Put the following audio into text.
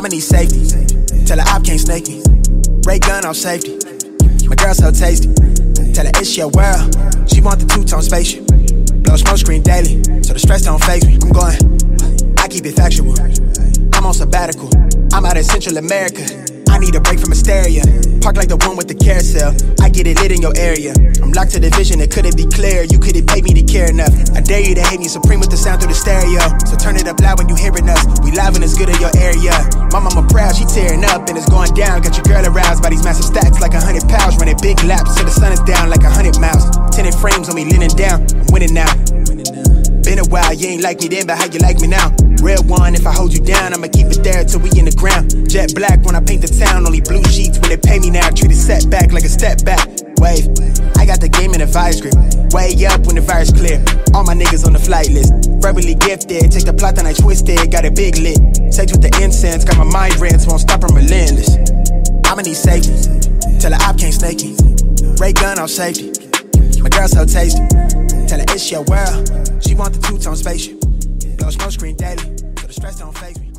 I'ma need safety. Tell her I can't snake me. Ray gun on safety. My girl so tasty. Tell her it's your world. She want the two-tone spaceship. Blow smoke screen daily, so the stress don't phase me. I'm going, I keep it factual. I'm on sabbatical. I'm out in Central America. I need a break from hysteria. Park like the one with the carousel. I get it lit in your area. I'm locked to the vision, it couldn't be clear. You couldn't pay me to care enough. I dare you to hate me supreme with the sound through the stereo. So turn it up loud when you hearing us. We live and it's good in your area. My mama proud, she tearing up and it's going down. Got your girl aroused by these massive stacks like 100 pounds. Running big laps till the sun is down like 100 miles. 10 frames on me leaning down. I'm winning now. Been a while, you ain't like me then, but how you like me now? Red one, if I hold you down, I'ma keep it there till we in the ground. Jet black when I paint the town, only blue sheets when they pay me now. Treat a setback like a step back. Wave, I got the game in a virus grip. Way up when the virus clear. All my niggas on the flight list. Verbally gifted, take the plot and I twist it. Got it big lit, sex with the incense. Got my mind rent, won't stop, I'm relentless. I'ma need safety, tell her I can't snake me. Ray gun on safety, my girl so tasty. Tell her it's your world, she want the two-tone spaceship. Blow smoke screen daily, so the stress don't phase me.